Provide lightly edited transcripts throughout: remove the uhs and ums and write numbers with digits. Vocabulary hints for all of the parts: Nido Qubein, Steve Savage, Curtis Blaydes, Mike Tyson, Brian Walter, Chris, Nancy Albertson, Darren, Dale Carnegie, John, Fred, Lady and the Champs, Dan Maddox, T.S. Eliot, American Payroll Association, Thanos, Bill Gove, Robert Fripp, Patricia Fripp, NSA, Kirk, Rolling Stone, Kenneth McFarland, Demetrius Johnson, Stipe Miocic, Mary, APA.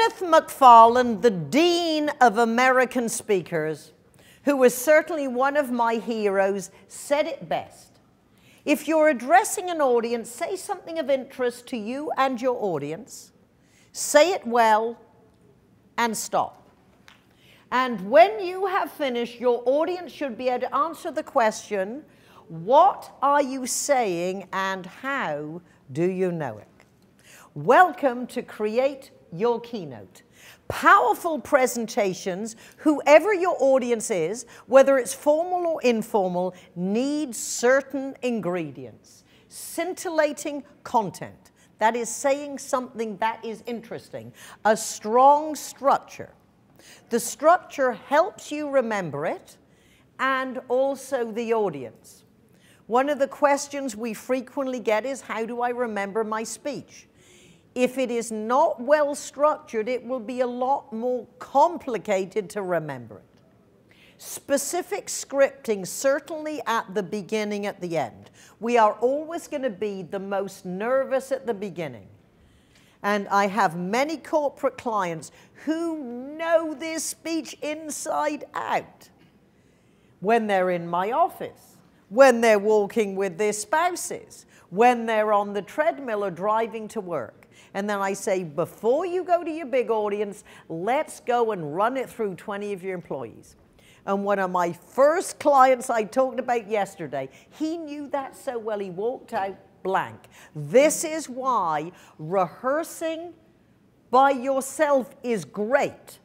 Kenneth McFarland, the Dean of American Speakers, who was certainly one of my heroes, said it best. If you're addressing an audience, say something of interest to you and your audience, say it well, and stop. And when you have finished, your audience should be able to answer the question, what are you saying and how do you know it? Welcome to Create Your Keynote. Powerful presentations, whoever your audience is, whether it's formal or informal, need certain ingredients. Scintillating content, that is saying something that is interesting. A strong structure. The structure helps you remember it and also the audience. One of the questions we frequently get is, how do I remember my speech? If it is not well structured, it will be a lot more complicated to remember it. Specific scripting, certainly at the beginning, at the end. We are always going to be the most nervous at the beginning. And I have many corporate clients who know this speech inside out. When they're in my office, when they're walking with their spouses, when they're on the treadmill or driving to work. And then I say, before you go to your big audience, let's go and run it through 20 of your employees. And one of my first clients I talked about yesterday, he knew that so well, he walked out blank. This is why rehearsing by yourself is great.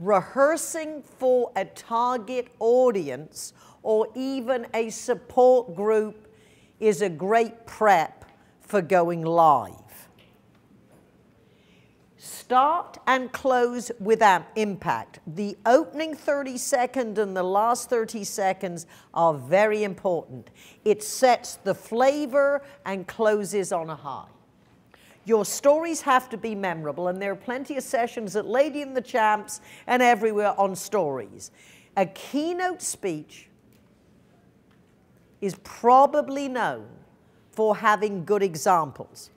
Rehearsing for a target audience or even a support group is a great prep for going live. Start and close with an impact. The opening 30 seconds and the last 30 seconds are very important. It sets the flavor and closes on a high. Your stories have to be memorable, and there are plenty of sessions at Lady and the Champs and everywhere on stories. A keynote speech is probably known for having good examples.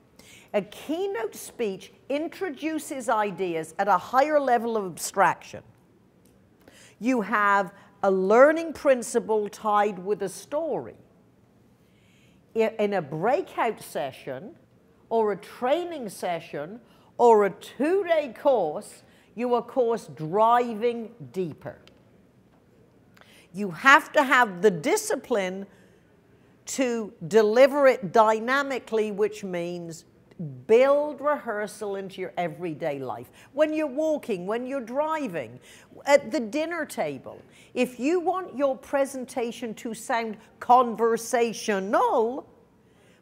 A keynote speech introduces ideas at a higher level of abstraction. You have a learning principle tied with a story. In a breakout session, or a training session, or a two-day course, you are, of course, driving deeper. You have to have the discipline to deliver it dynamically, which means build rehearsal into your everyday life. When you're walking, when you're driving, at the dinner table. If you want your presentation to sound conversational,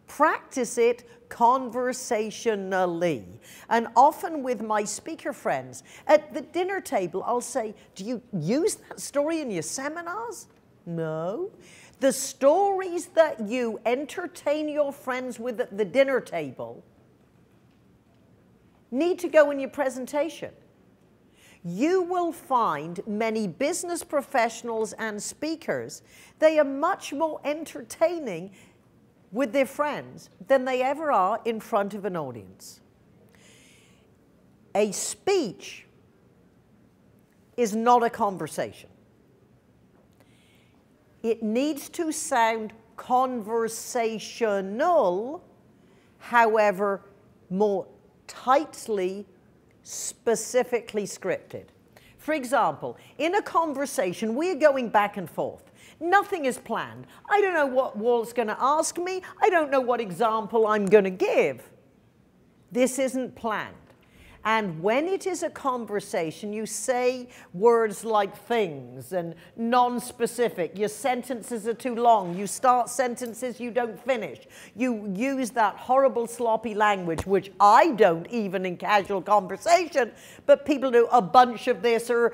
practice it conversationally. And often with my speaker friends, at the dinner table, I'll say, do you use that story in your seminars? No. The stories that you entertain your friends with at the dinner table need to go in your presentation. You will find many business professionals and speakers, they are much more entertaining with their friends than they ever are in front of an audience. A speech is not a conversation. It needs to sound conversational, however, more tightly, specifically scripted. For example, in a conversation, we're going back and forth. Nothing is planned. I don't know what Walt's going to ask me. I don't know what example I'm going to give. This isn't planned. And when it is a conversation, you say words like things and non-specific. Your sentences are too long. You start sentences you don't finish. You use that horrible sloppy language, which I don't even in casual conversation, but people do a bunch of this or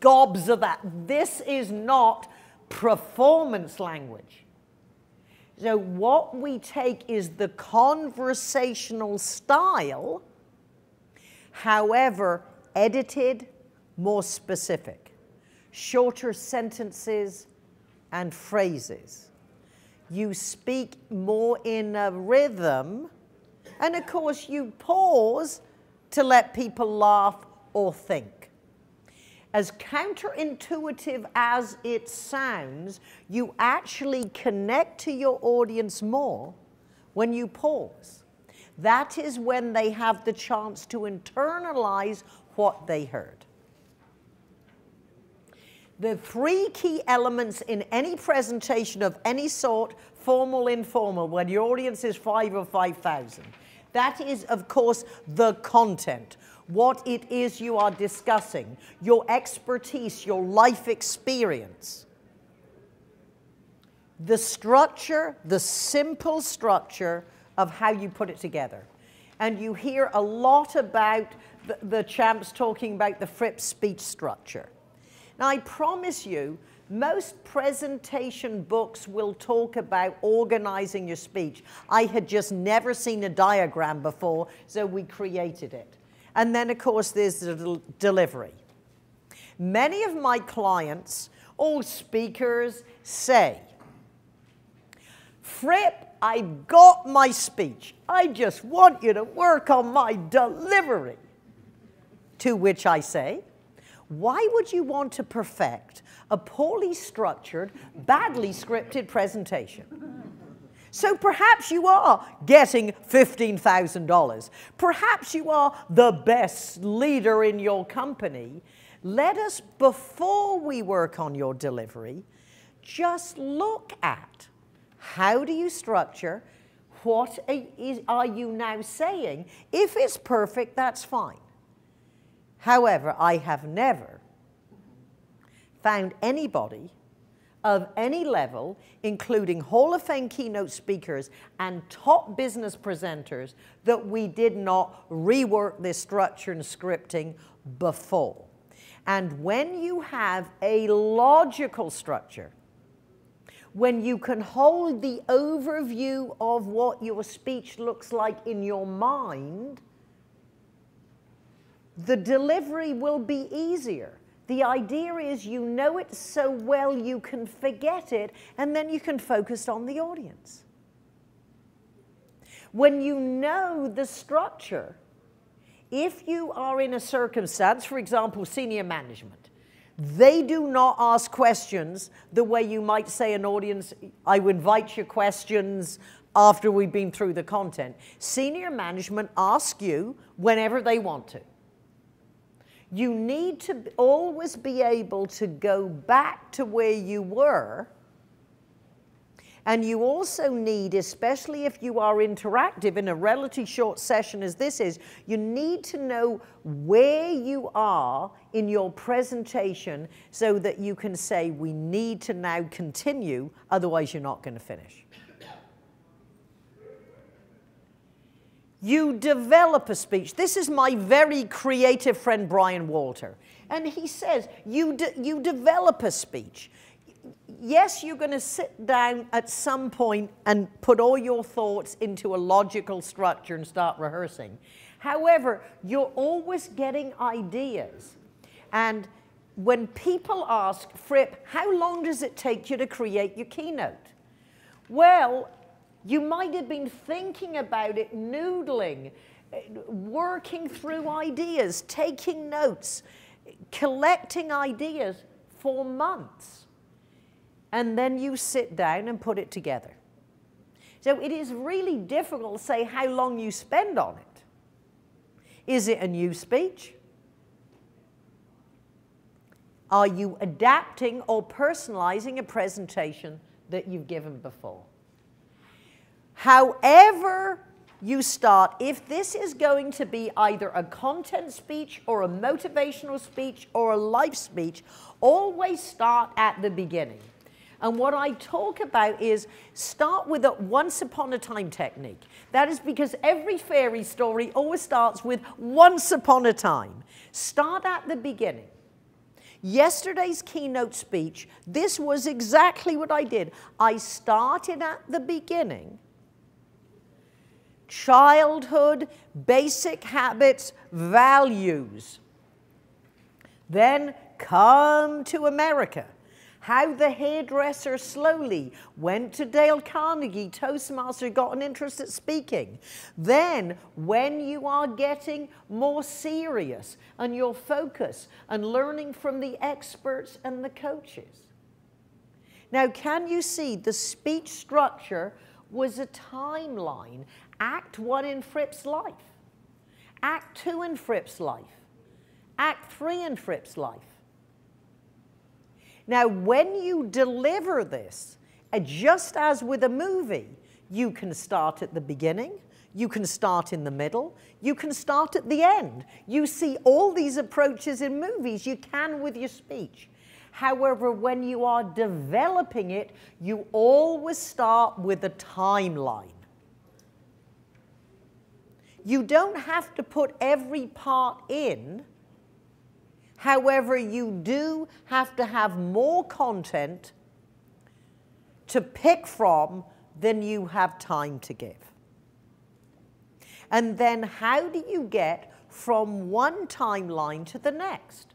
gobs of that. This is not performance language. So what we take is the conversational style, however, edited, more specific, shorter sentences and phrases. You speak more in a rhythm, and of course you pause to let people laugh or think. As counterintuitive as it sounds, you actually connect to your audience more when you pause. That is when they have the chance to internalize what they heard. The three key elements in any presentation of any sort, formal, informal, when your audience is 5 or 5,000, that is, of course, the content, what it is you are discussing, your expertise, your life experience. The structure, the simple structure of how you put it together. And you hear a lot about the champs talking about the Fripp speech structure. Now, I promise you, most presentation books will talk about organizing your speech. I had just never seen a diagram before, so we created it. And then, of course, there's the delivery. Many of my clients, all speakers, say, Fripp, I've got my speech. I just want you to work on my delivery. To which I say, why would you want to perfect a poorly structured, badly scripted presentation? So perhaps you are getting $15,000. Perhaps you are the best leader in your company. Let us, before we work on your delivery, just look at how do you structure, what are you now saying? If it's perfect, that's fine. However, I have never found anybody of any level, including Hall of Fame keynote speakers and top business presenters, that we did not rework this structure and scripting before. And when you have a logical structure, when you can hold the overview of what your speech looks like in your mind, the delivery will be easier. The idea is you know it so well you can forget it, and then you can focus on the audience. When you know the structure, if you are in a circumstance, for example, senior management, they do not ask questions the way you might say an audience, I would invite your questions after we've been through the content. Senior management ask you whenever they want to. You need to always be able to go back to where you were. And you also need, especially if you are interactive in a relatively short session as this is, you need to know where you are in your presentation so that you can say, we need to now continue, otherwise you're not going to finish. You develop a speech. This is my very creative friend, Brian Walter. And he says, you develop a speech. Yes, you're going to sit down at some point and put all your thoughts into a logical structure and start rehearsing. However, you're always getting ideas. And when people ask, Fripp, how long does it take you to create your keynote? Well, you might have been thinking about it, noodling, working through ideas, taking notes, collecting ideas for months. And then you sit down and put it together. So it is really difficult to say how long you spend on it. Is it a new speech? Are you adapting or personalizing a presentation that you've given before? However you start, if this is going to be either a content speech or a motivational speech or a life speech, always start at the beginning. And what I talk about is start with a once upon a time technique. That is because every fairy story always starts with once upon a time. Start at the beginning. Yesterday's keynote speech, this was exactly what I did. I started at the beginning. Childhood, basic habits, values. Then come to America. How the Hairdresser Slowly went to Dale Carnegie, Toastmaster, got an interest at speaking. Then when you are getting more serious and your focus and learning from the experts and the coaches. Now, can you see the speech structure was a timeline? Act 1 in Fripp's life, Act 2 in Fripp's life, Act 3 in Fripp's life. Now, when you deliver this, just as with a movie, you can start at the beginning, you can start in the middle, you can start at the end. You see all these approaches in movies, you can with your speech. However, when you are developing it, you always start with a timeline. You don't have to put every part in. However, you do have to have more content to pick from than you have time to give. And then how do you get from one timeline to the next?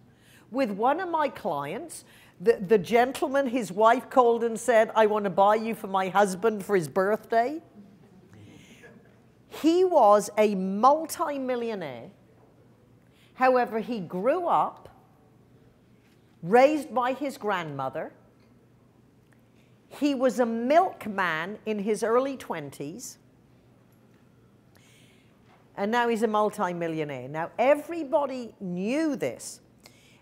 With one of my clients, the gentleman, his wife called and said, I want to buy you for my husband for his birthday. He was a multi-millionaire. However, he grew up, raised by his grandmother. He was a milkman in his early 20s. And now he's a multi-millionaire. Now, everybody knew this.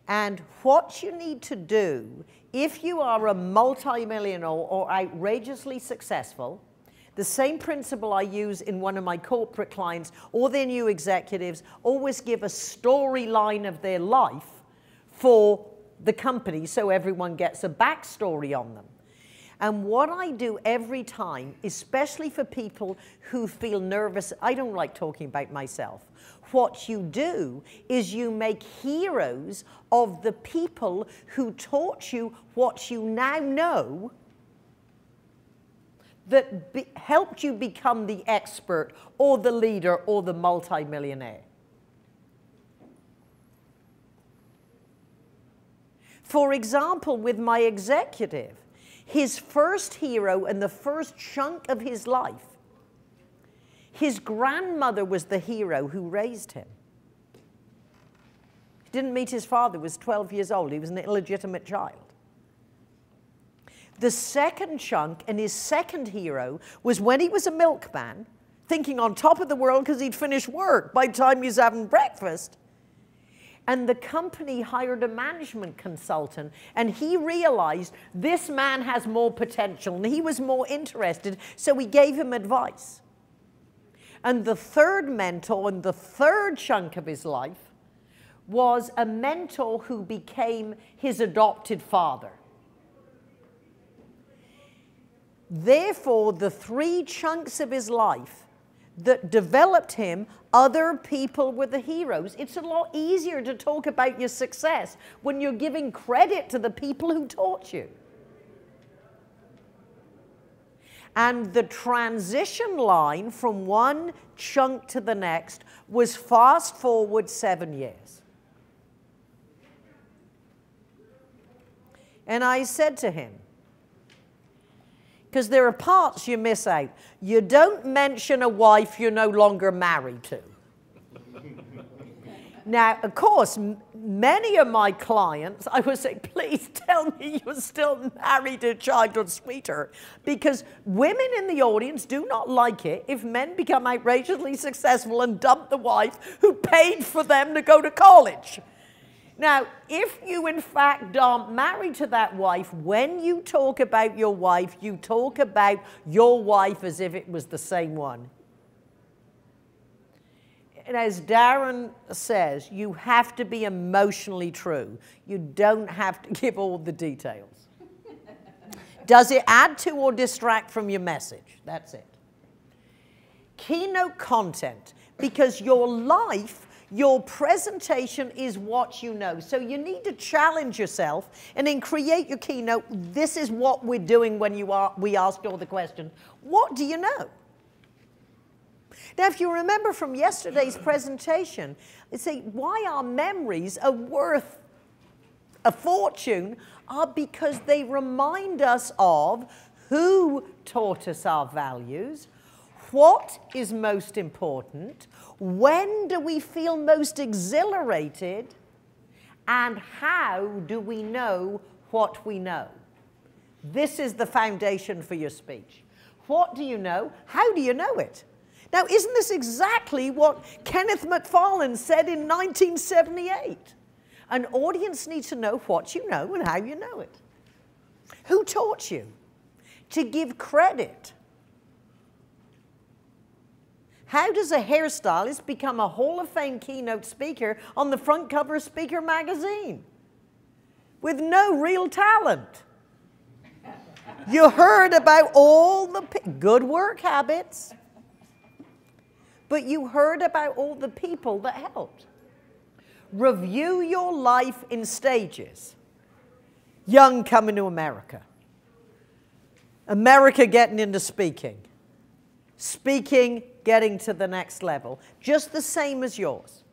And what you need to do, if you are a multimillionaire or outrageously successful, the same principle I use in one of my corporate clients or their new executives, always give a storyline of their life for the company so everyone gets a backstory on them. And what I do every time, especially for people who feel nervous, I don't like talking about myself. What you do is you make heroes of the people who taught you what you now know that helped you become the expert or the leader or the multimillionaire. For example, with my executive, his first hero and the first chunk of his life, his grandmother was the hero who raised him. He didn't meet his father, was 12 years old. He was an illegitimate child. The second chunk and his second hero was when he was a milkman, thinking on top of the world because he'd finished work by the time he was having breakfast. And the company hired a management consultant, and he realized this man has more potential, and he was more interested, so he gave him advice. And the third mentor and the third chunk of his life was a mentor who became his adopted father. Therefore, the three chunks of his life that developed him, other people were the heroes. It's a lot easier to talk about your success when you're giving credit to the people who taught you. And the transition line from one chunk to the next was fast forward 7 years. And I said to him, because there are parts you miss out. You don't mention a wife you're no longer married to. Now, of course, many of my clients, I would say, please tell me you're still married to a childhood sweetheart, because women in the audience do not like it if men become outrageously successful and dump the wife who paid for them to go to college. Now, if you, in fact, aren't married to that wife, when you talk about your wife, you talk about your wife as if it was the same one. And as Darren says, you have to be emotionally true. You don't have to give all the details. Does it add to or distract from your message? That's it. Keynote content, because your life, your presentation is what you know. So you need to challenge yourself and then create your keynote. This is what we're doing when we ask all the questions. What do you know? Now, if you remember from yesterday's presentation, I say, why our memories are worth a fortune are because they remind us of who taught us our values, what is most important, when do we feel most exhilarated, and how do we know what we know? This is the foundation for your speech. What do you know? How do you know it? Now, isn't this exactly what Kenneth McFarland said in 1978? An audience needs to know what you know and how you know it. Who taught you? To give credit. How does a hairstylist become a Hall of Fame keynote speaker on the front cover of Speaker magazine? With no real talent. You heard about all the good work habits, but you heard about all the people that helped. Review your life in stages. Young coming to America. America getting into speaking. Speaking, getting to the next level. Just the same as yours.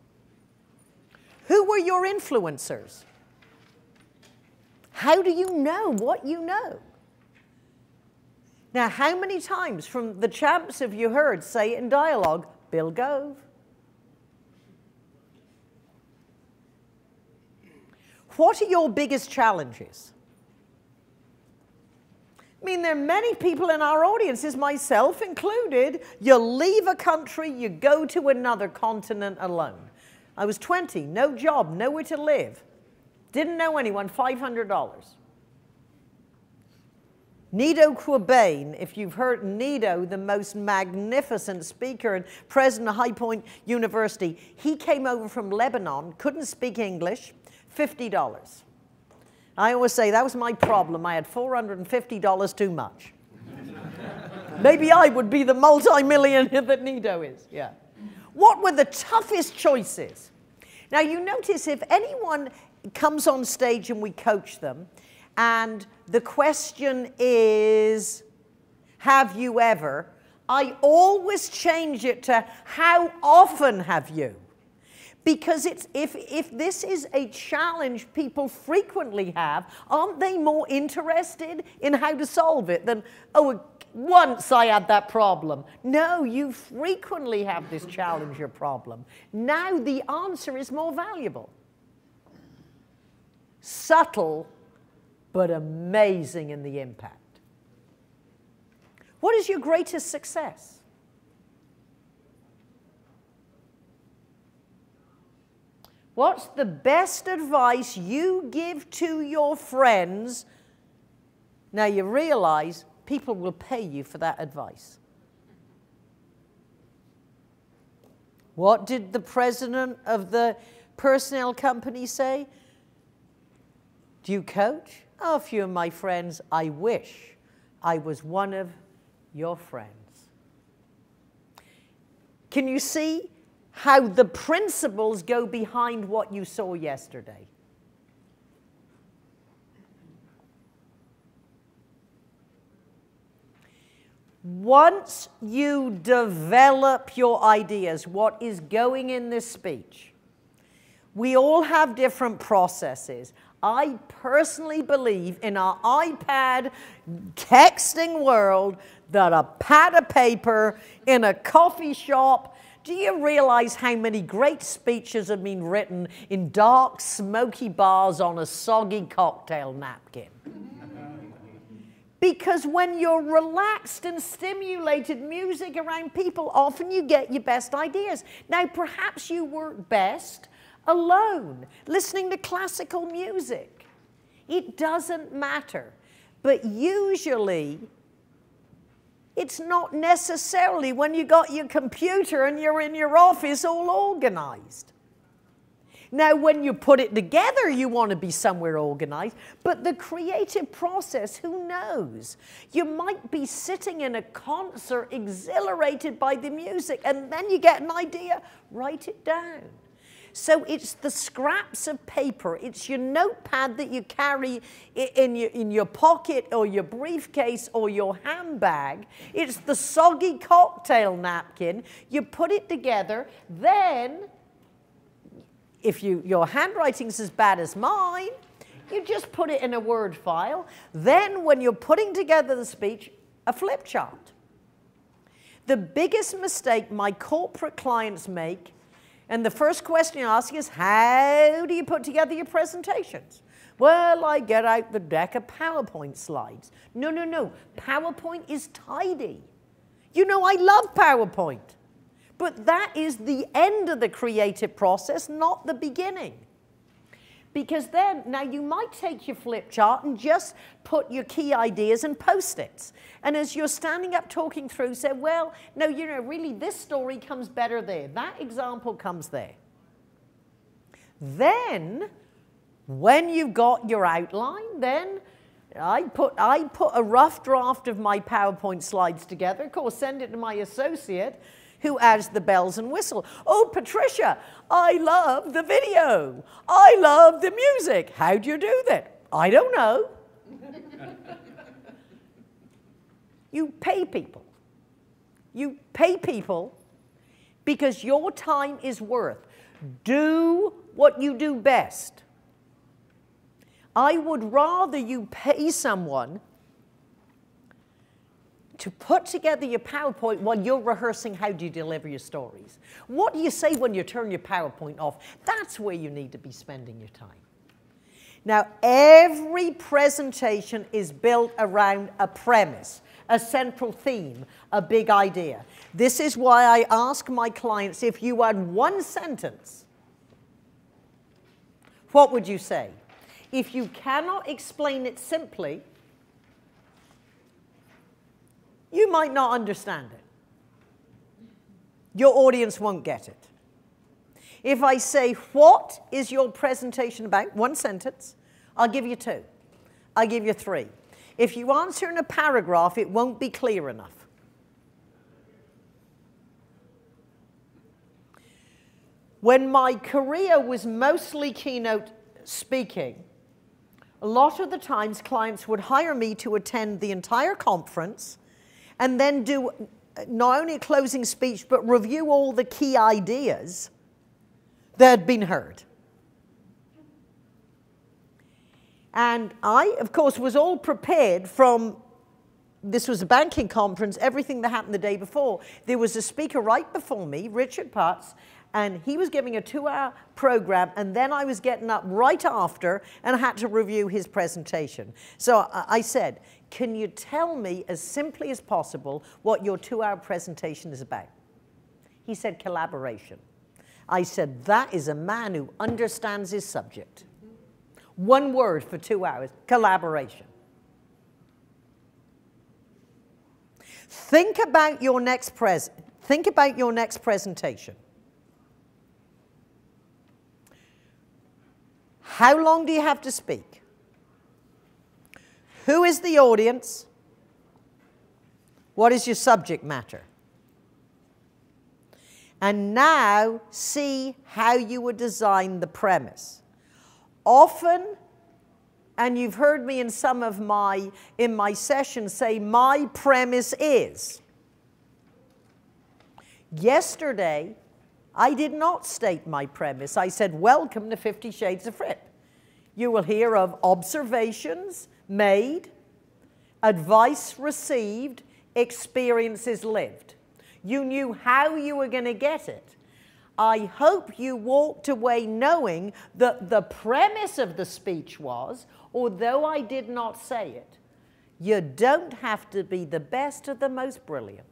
Who were your influencers? How do you know what you know? Now, how many times from the champs have you heard say in dialogue, Bill Gove? What are your biggest challenges? I mean, there are many people in our audiences, myself included, you leave a country, you go to another continent alone. I was 20, no job, nowhere to live. Didn't know anyone, $500. Nido Qubein, if you've heard Nido, the most magnificent speaker and president of High Point University, he came over from Lebanon, couldn't speak English, $50. I always say that was my problem. I had $450 too much. Maybe I would be the multi-millionaire that Nido is. Yeah. What were the toughest choices? Now, you notice if anyone comes on stage and we coach them, and the question is, have you ever? I always change it to, how often have you? Because it's, if this is a challenge people frequently have, aren't they more interested in how to solve it than, oh, once I had that problem? No, you frequently have this challenge, your problem. Now the answer is more valuable. Subtle, but amazing in the impact. What is your greatest success? What's the best advice you give to your friends? Now you realize people will pay you for that advice. What did the president of the personnel company say? Do you coach? Oh, a few of my friends. I wish I was one of your friends. Can you see how the principles go behind what you saw yesterday? Once you develop your ideas, what is going in this speech? We all have different processes. I personally believe in our iPad texting world that a pad of paper in a coffee shop. Do you realize how many great speeches have been written in dark, smoky bars on a soggy cocktail napkin? Because when you're relaxed and stimulated, music around people, often you get your best ideas. Now, perhaps you work best alone, listening to classical music. It doesn't matter. But usually, it's not necessarily when you got your computer and you're in your office all organized. Now, when you put it together, you want to be somewhere organized. But the creative process, who knows? You might be sitting in a concert exhilarated by the music, and then you get an idea, write it down. So it's the scraps of paper, it's your notepad that you carry in your pocket or your briefcase or your handbag. It's the soggy cocktail napkin. You put it together, then if your handwriting's as bad as mine, You just put it in a Word file. Then when you're putting together the speech, a flip chart. The biggest mistake my corporate clients make, and the first question you ask is, how do you put together your presentations? Well, I get out the deck of PowerPoint slides. No, no, no. PowerPoint is tidy. You know, I love PowerPoint. But that is the end of the creative process, not the beginning. Because then, now you might take your flip chart and just put your key ideas and post-its. And as you're standing up talking through, say, well, no, you know, really this story comes better there. That example comes there. Then, when you've got your outline, then I put a rough draft of my PowerPoint slides together. Of course, send it to my associate, who adds the bells and whistle. Oh, Patricia, I love the video. I love the music. How do you do that? I don't know. You pay people. You pay people because your time is worth. Do what you do best. I would rather you pay someone to put together your PowerPoint while you're rehearsing how do you deliver your stories. What do you say when you turn your PowerPoint off? That's where you need to be spending your time. Now, every presentation is built around a premise, a central theme, a big idea. This is why I ask my clients, if you had one sentence, what would you say? If you cannot explain it simply, you might not understand it. Your audience won't get it. If I say, what is your presentation about? One sentence. I'll give you two. I'll give you three. If you answer in a paragraph, it won't be clear enough. When my career was mostly keynote speaking, a lot of the times clients would hire me to attend the entire conference and then do not only a closing speech, but review all the key ideas that had been heard. And I, of course, was all prepared from, this was a banking conference, everything that happened the day before. There was a speaker right before me, Richard Putts, and he was giving a 2-hour program, and then I was getting up right after and I had to review his presentation. So I said, can you tell me as simply as possible what your 2-hour presentation is about? He said, collaboration. I said, that is a man who understands his subject. One word for 2 hours, collaboration. Think about your next presentation. How long do you have to speak? Who is the audience? What is your subject matter? And now see how you would design the premise. Often, and you've heard me in some of my sessions say, my premise is. Yesterday, I did not state my premise. I said, welcome to 50 Shades of Fripp. You will hear of observations made, advice received, experiences lived. You knew how you were going to get it. I hope you walked away knowing that the premise of the speech was, although I did not say it, you don't have to be the best or the most brilliant.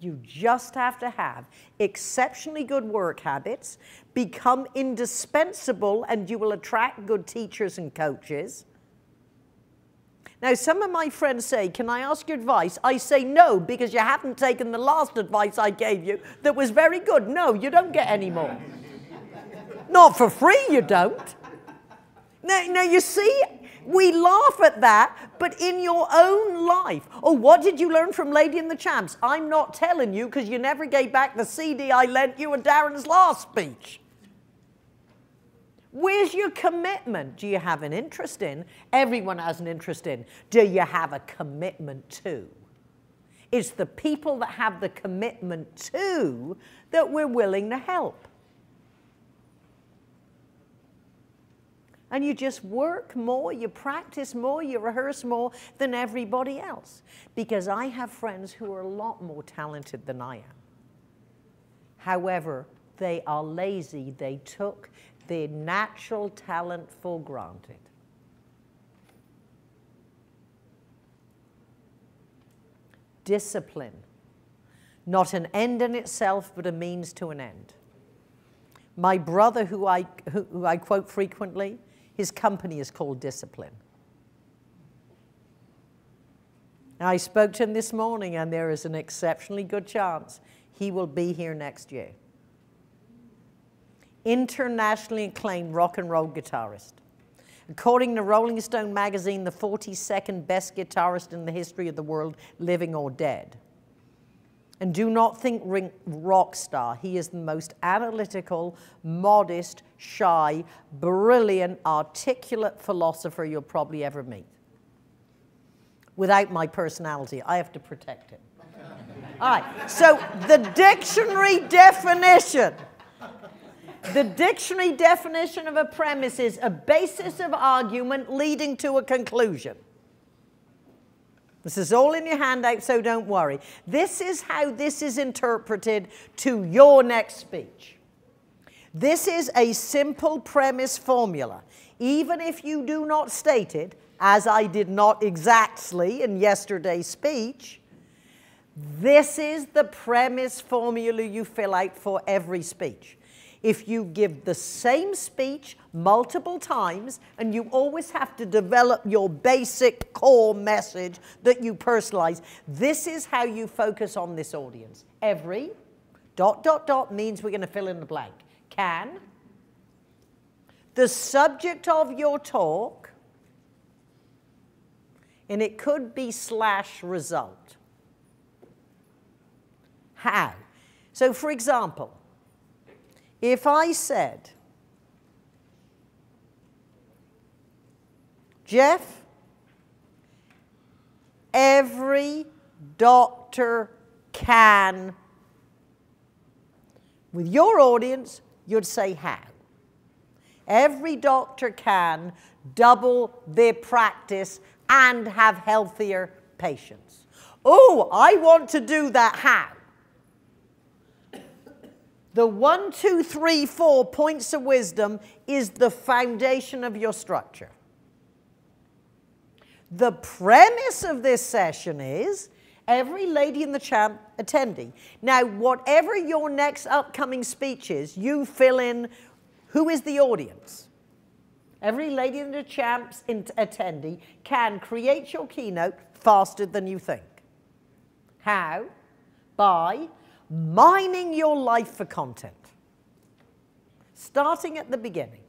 You just have to have exceptionally good work habits, become indispensable, and you will attract good teachers and coaches. Now, some of my friends say, can I ask your advice? I say no, because you haven't taken the last advice I gave you that was very good. No, you don't get any more. Not for free, you don't. Now, you see, we laugh at that, but in your own life. Oh, what did you learn from Lady and the Champs? I'm not telling you, because you never gave back the CD I lent you at Darren's last speech. Where's your commitment? Do you have an interest in? Everyone has an interest in. Do you have a commitment to? It's the people that have the commitment to that we're willing to help. And you just work more, you practice more, you rehearse more than everybody else. Because I have friends who are a lot more talented than I am. However, they are lazy. They took their natural talent for granted. Discipline. Not an end in itself, but a means to an end. My brother, who I quote frequently, his company is called Discipline. Now, I spoke to him this morning, and there is an exceptionally good chance he will be here next year. Internationally acclaimed rock and roll guitarist. According to Rolling Stone magazine, the 42nd best guitarist in the history of the world, living or dead. And do not think rock star. He is the most analytical, modest, shy, brilliant, articulate philosopher you'll probably ever meet. Without my personality, I have to protect him. All right, so the dictionary definition. The dictionary definition of a premise is a basis of argument leading to a conclusion. This is all in your handout, so don't worry. This is how this is interpreted to your next speech. This is a simple premise formula. Even if you do not state it, as I did not exactly in yesterday's speech, this is the premise formula you fill out for every speech. If you give the same speech multiple times, and you always have to develop your basic core message that you personalize, this is how you focus on this audience. Every ... means we're going to fill in the blank. Can. The subject of your talk, and it could be / result. How. So, for example, if I said, Jeff, every doctor can, with your audience, you'd say how. Every doctor can double their practice and have healthier patients. Oh, I want to do that how. The 1, 2, 3, 4 points of wisdom is the foundation of your structure. The premise of this session is every Lady and the Champ attendee. Now, whatever your next upcoming speech is, you fill in who is the audience. Every Lady and the Champs attendee can create your keynote faster than you think. How? By mining your life for content, starting at the beginning.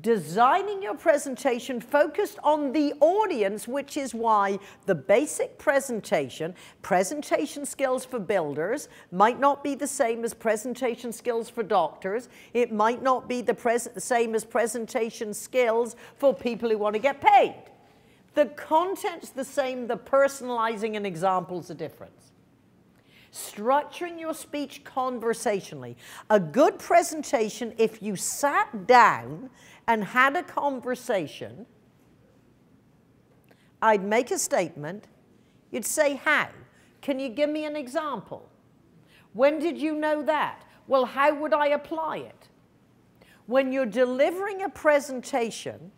Designing your presentation focused on the audience, which is why the basic presentation skills for builders might not be the same as presentation skills for doctors. It might not be the same as presentation skills for people who want to get paid. The content's the same, the personalizing and examples are different. Structuring your speech conversationally. A good presentation, if you sat down and had a conversation, I'd make a statement. You'd say, how? Can you give me an example? When did you know that? Well, how would I apply it? When you're delivering a presentation,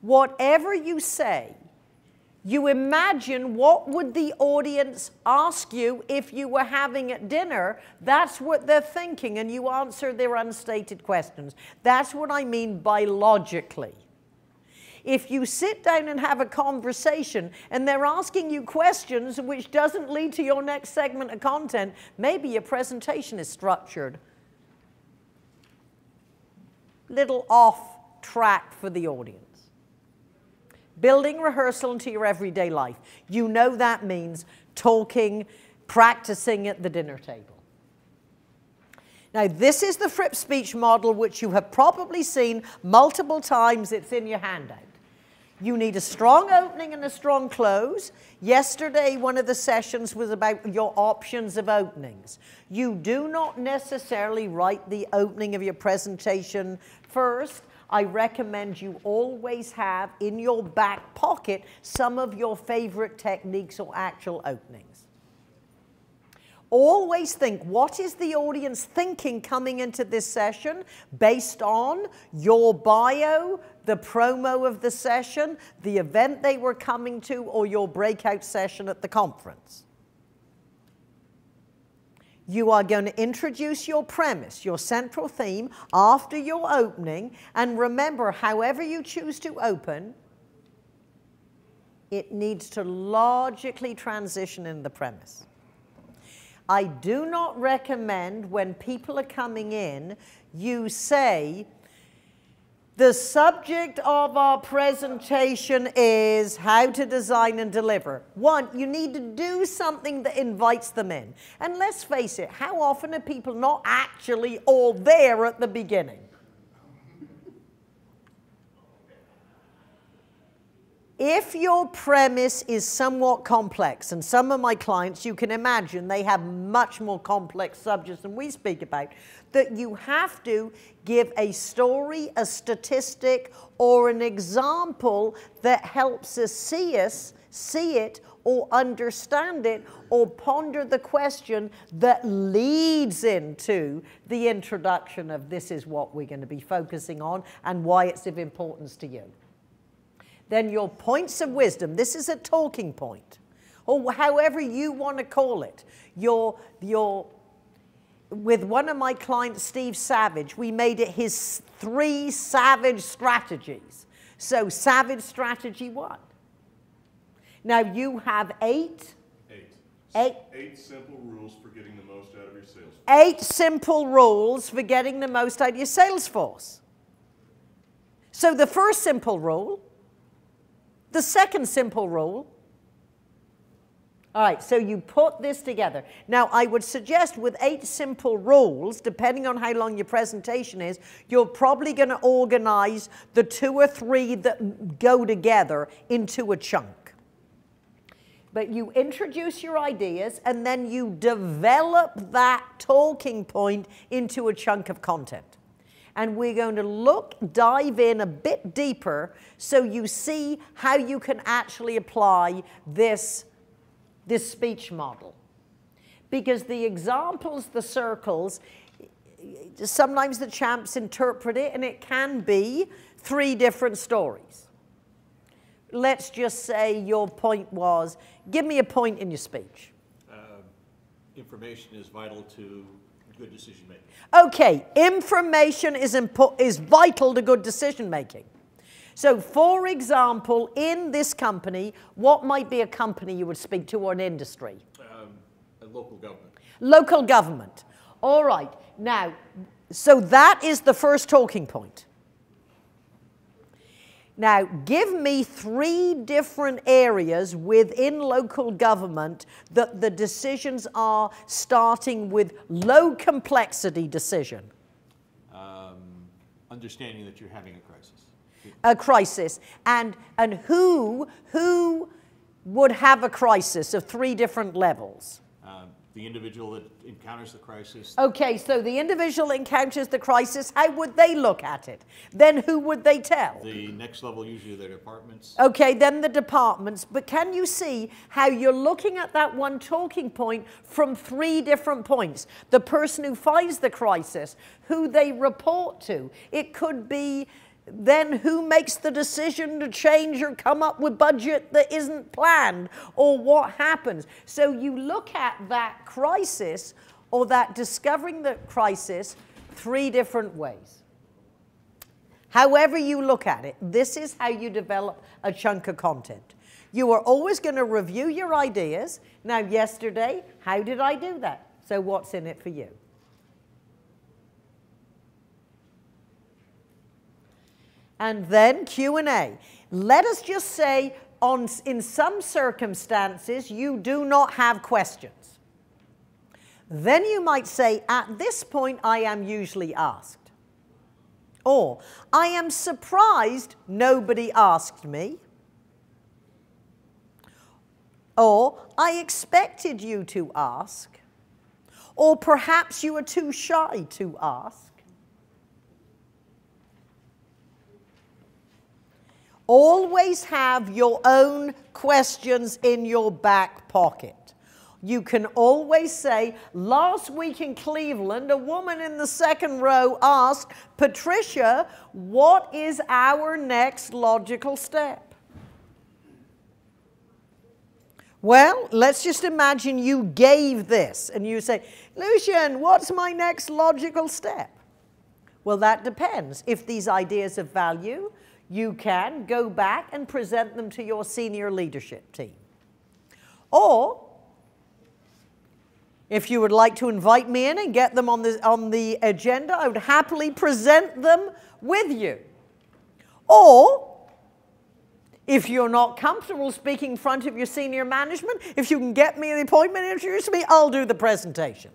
whatever you say, you imagine what would the audience ask you if you were having at dinner. That's what they're thinking, and you answer their unstated questions. That's what I mean by logically. If you sit down and have a conversation and they're asking you questions which doesn't lead to your next segment of content, maybe your presentation is structured a little off track for the audience. Building rehearsal into your everyday life. You know that means talking, practicing at the dinner table. Now, this is the Fripp speech model, which you have probably seen multiple times. It's in your handout. You need a strong opening and a strong close. Yesterday, one of the sessions was about your options of openings. You do not necessarily write the opening of your presentation first. I recommend you always have in your back pocket some of your favorite techniques or actual openings. Always think, what is the audience thinking coming into this session based on your bio, the promo of the session, the event they were coming to, or your breakout session at the conference? You are going to introduce your premise, your central theme, after your opening, and remember, however you choose to open, it needs to logically transition in the premise. I do not recommend, when people are coming in, you say, the subject of our presentation is how to design and deliver. One, you need to do something that invites them in. And let's face it, how often are people not actually all there at the beginning? If your premise is somewhat complex, and some of my clients, you can imagine, they have much more complex subjects than we speak about, that you have to give a story, a statistic, or an example that helps us see it, or understand it, or ponder the question that leads into the introduction of this is what we're going to be focusing on and why it's of importance to you. Then your points of wisdom, this is a talking point, or however you want to call it. With one of my clients, Steve Savage, we made it his 3 savage strategies. So savage strategy 1. Now you have 8. 8 simple rules for getting the most out of your sales force. 8 simple rules for getting the most out of your sales force. So the first simple rule, the second simple rule. All right, so you put this together. Now, I would suggest with 8 simple rules, depending on how long your presentation is, you're probably going to organize the 2 or 3 that go together into a chunk. But you introduce your ideas, and then you develop that talking point into a chunk of content. And we're going to dive in a bit deeper so you see how you can actually apply this speech model. Because the examples, the circles, sometimes the champs interpret it, and it can be 3 different stories. Let's just say your point was, give me a point in your speech. Information is vital to good decision making. Okay, information is vital to good decision making. So, for example, in this company, what might be a company you would speak to, or an industry? A local government. Local government. All right. Now, so that is the first talking point. Now, give me 3 different areas within local government that the decisions are starting with low complexity decision. Understanding that you're having a crisis. And who would have a crisis of 3 different levels? The individual that encounters the crisis. Okay, so the individual encounters the crisis. How would they look at it? Then who would they tell? The next level, usually their departments. Okay, then the departments. But can you see how you're looking at that one talking point from 3 different points? The person who finds the crisis, who they report to. It could be then who makes the decision to change or come up with budget that isn't planned, or what happens. So you look at that crisis, or that discovering the crisis, 3 different ways. However you look at it, this is how you develop a chunk of content. You are always going to review your ideas. Now, yesterday, how did I do that? So what's in it for you? And then Q&A. Let us just say, in some circumstances, you do not have questions. Then you might say, at this point, I am usually asked. Or, I am surprised nobody asked me. or I expected you to ask, or perhaps you are too shy to ask. Always have your own questions in your back pocket. You can always say, last week in Cleveland, a woman in the second row asked, Patricia, what is our next logical step? Well, let's just imagine you gave this and you say, Lucian, what's my next logical step? Well, that depends. If these ideas have value, you can go back and present them to your senior leadership team. Or, if you would like to invite me in and get them on the agenda, I would happily present them with you. Or, if you're not comfortable speaking in front of your senior management, if you can get me the appointment and introduce me, I'll do the presentation.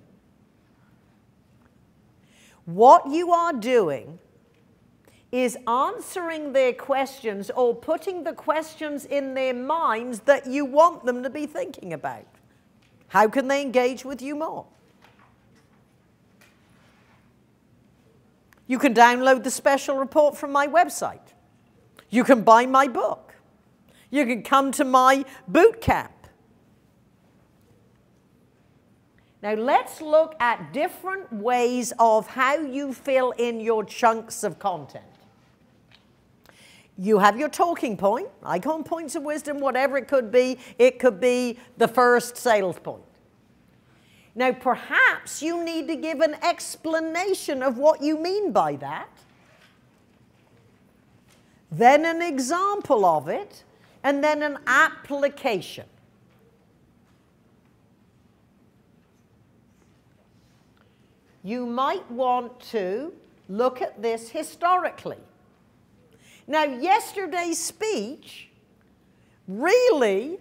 What you are doing is answering their questions or putting the questions in their minds that you want them to be thinking about. How can they engage with you more? You can download the special report from my website. You can buy my book. You can come to my boot camp. Now let's look at different ways of how you fill in your chunks of content. You have your talking point, icon points of wisdom, whatever it could be. It could be the first sales point. Now, perhaps you need to give an explanation of what you mean by that, then an example of it, and then an application. You might want to look at this historically. Now, yesterday's speech really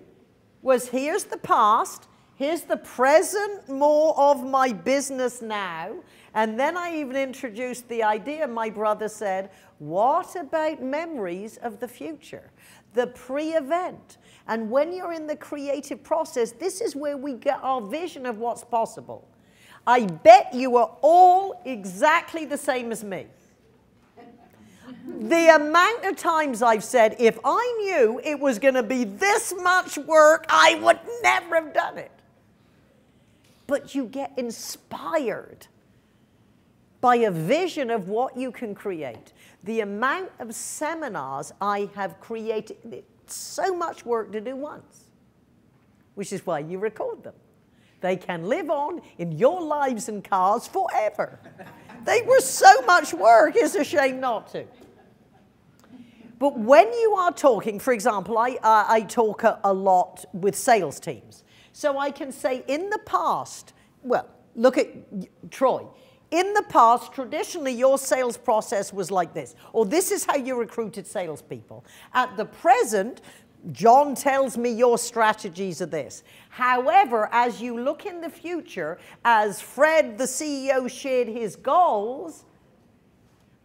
was, here's the past, here's the present, more of my business now, and then I even introduced the idea, my brother said, what about memories of the future, the pre-event? And when you're in the creative process, this is where we get our vision of what's possible. I bet you are all exactly the same as me. The amount of times I've said, if I knew it was going to be this much work, I would never have done it. But you get inspired by a vision of what you can create. The amount of seminars I have created, so much work to do once, which is why you record them. They can live on in your lives and cars forever. They were so much work, it's a shame not to. But when you are talking, for example, I talk a lot with sales teams. So I can say in the past, well, look at Troy. In the past, traditionally, your sales process was like this. Or this is how you recruited salespeople. At the present, John tells me your strategies are this. However, as you look in the future, as Fred, the CEO, shared his goals,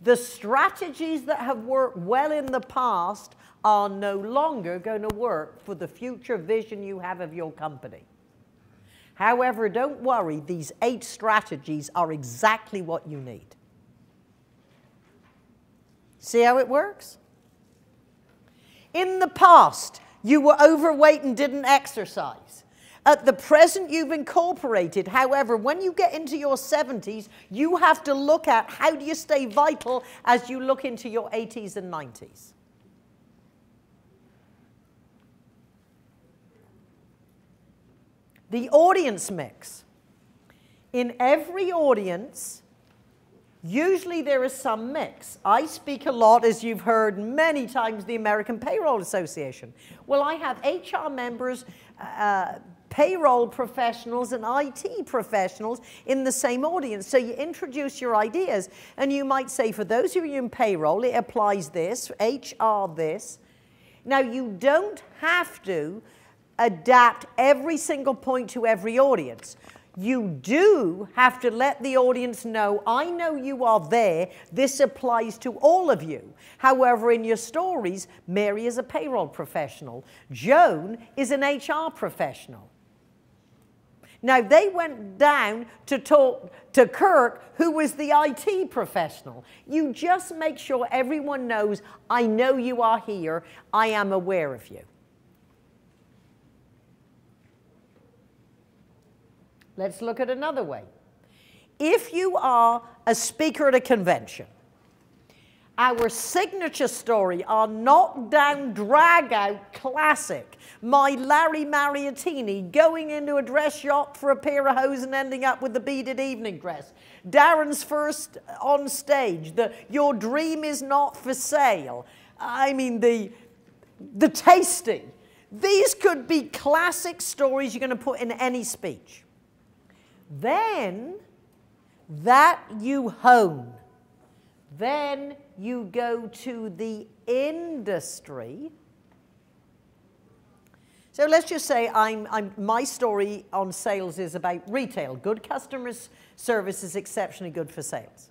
the strategies that have worked well in the past are no longer going to work for the future vision you have of your company. However, don't worry, these 8 strategies are exactly what you need. See how it works? In the past, you were overweight and didn't exercise. At the present, you've incorporated. However, when you get into your 70s, you have to look at how do you stay vital as you look into your 80s and 90s. The audience mix. In every audience, usually there is some mix. I speak a lot, as you've heard many times, the American Payroll Association. Well, I have HR members, payroll professionals, and IT professionals in the same audience. So you introduce your ideas, and you might say, for those who are in payroll, it applies this, HR this. Now, you don't have to adapt every single point to every audience. You do have to let the audience know, I know you are there, this applies to all of you. However, in your stories, Mary is a payroll professional. Joan is an HR professional. Now, they went down to talk to Kirk, who was the IT professional. You just make sure everyone knows, I know you are here, I am aware of you. Let's look at another way. If you are a speaker at a convention, our signature story, our knockdown, drag-out classic, my Larry Mariottini going into a dress shop for a pair of hose and ending up with the beaded evening dress. Darren's first on stage, your dream is not for sale. I mean, the tasting. These could be classic stories you're going to put in any speech. Then that you hone. Then you go to the industry. So let's just say my story on sales is about retail. Good customer service is exceptionally good for sales.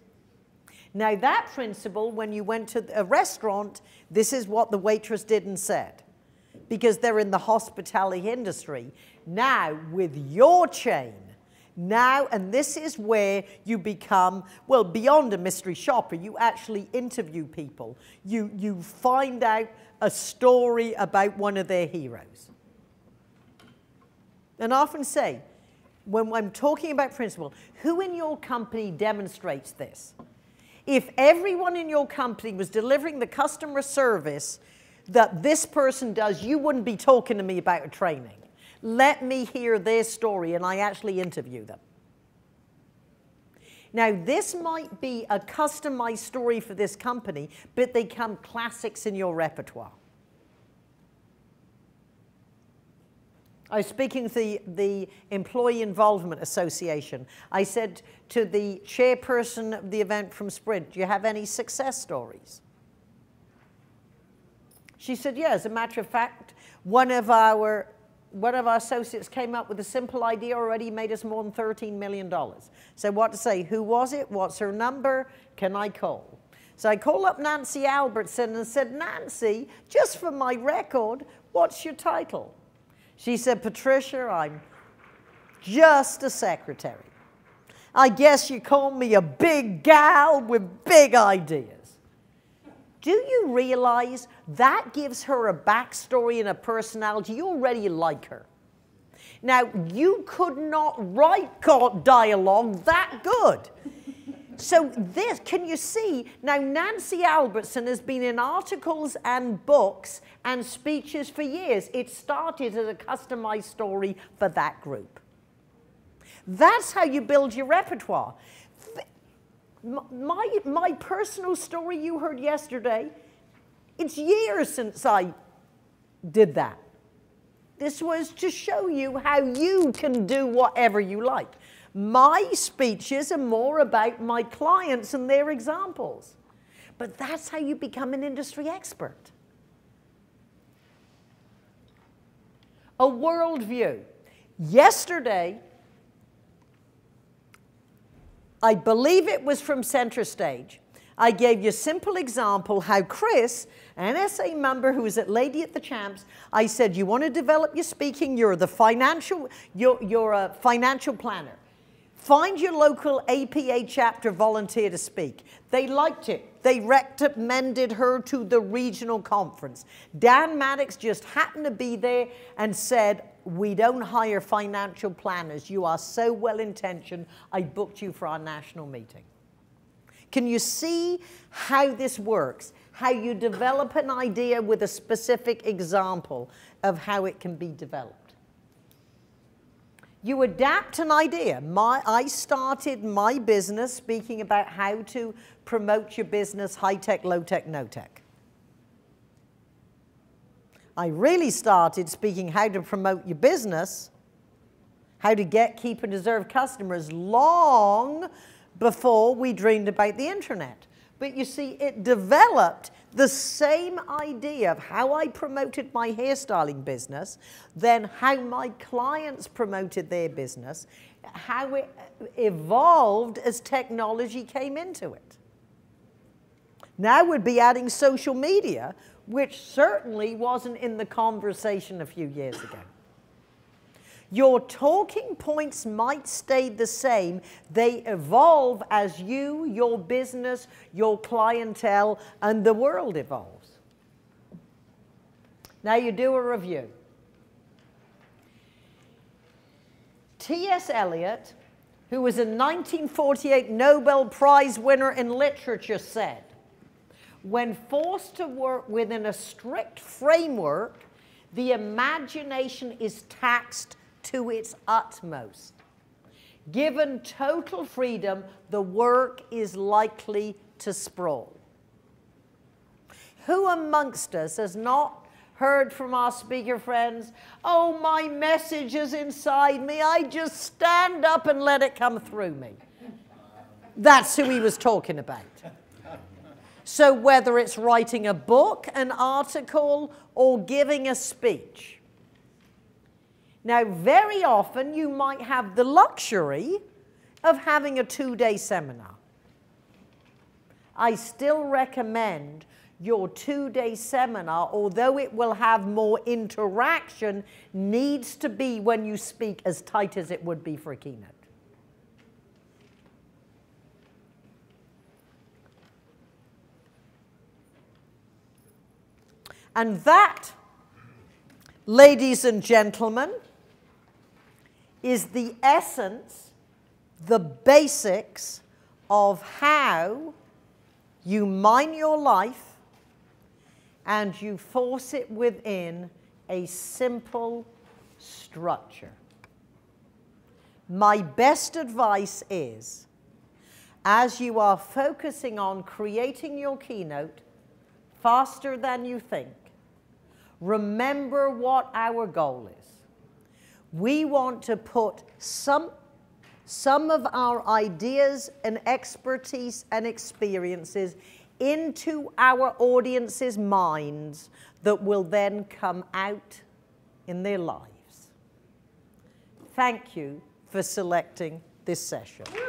Now that principle, when you went to a restaurant, this is what the waitress did and said, because they're in the hospitality industry. Now with your chain, now, and this is where you become, well, beyond a mystery shopper, you actually interview people. You find out a story about one of their heroes. And I often say, when I'm talking about principle, who in your company demonstrates this? If everyone in your company was delivering the customer service that this person does, you wouldn't be talking to me about a training. Let me hear their story, and I actually interview them. Now, this might be a customized story for this company, but they become classics in your repertoire. I was speaking to the Employee Involvement Association. I said to the chairperson of the event from Sprint, do you have any success stories? She said, yeah, as a matter of fact, one of our associates came up with a simple idea already, made us more than $13 million. So what to say? Who was it? What's her number? Can I call? So I call up Nancy Albertson and said, Nancy, just for my record, what's your title? She said, Patricia, I'm just a secretary. I guess you call me a big gal with big ideas. Do you realize that gives her a backstory and a personality? You already like her. Now, you could not write dialogue that good. So this, can you see? Now, Nancy Albertson has been in articles and books and speeches for years. It started as a customized story for that group. That's how you build your repertoire. My personal story you heard yesterday, it's years since I did that. This was to show you how you can do whatever you like. My speeches are more about my clients and their examples. But that's how you become an industry expert. A worldview. Yesterday, I believe it was from Center Stage. I gave you a simple example how Chris, an NSA member who was at Lady at the Champs, I said, you want to develop your speaking, you're a financial planner. Find your local APA chapter volunteer to speak. They liked it. They recommended her to the regional conference. Dan Maddox just happened to be there and said, we don't hire financial planners. You are so well-intentioned. I booked you for our national meeting. Can you see how this works? How you develop an idea with a specific example of how it can be developed. You adapt an idea. I started my business speaking about how to promote your business, high-tech, low-tech, no-tech. I really started speaking how to promote your business, how to get, keep, and deserve customers long before we dreamed about the internet. But you see, it developed the same idea of how I promoted my hairstyling business, then how my clients promoted their business, how it evolved as technology came into it. Now we'd be adding social media, which certainly wasn't in the conversation a few years ago. Your talking points might stay the same. They evolve as you, your business, your clientele, and the world evolves. Now you do a review. T.S. Eliot, who was a 1948 Nobel Prize winner in literature, said, "When forced to work within a strict framework, the imagination is taxed to its utmost. Given total freedom, the work is likely to sprawl." Who amongst us has not heard from our speaker friends, "Oh, my message is inside me. I just stand up and let it come through me"? That's who he was talking about. So whether it's writing a book, an article, or giving a speech, now, very often you might have the luxury of having a two-day seminar. I still recommend your two-day seminar, although it will have more interaction, needs to be, when you speak, as tight as it would be for a keynote. And that, ladies and gentlemen, is the essence, the basics of how you mine your life and you force it within a simple structure. My best advice is, as you are focusing on creating your keynote faster than you think, remember what our goal is. We want to put some of our ideas and expertise and experiences into our audience's minds that will then come out in their lives. Thank you for selecting this session.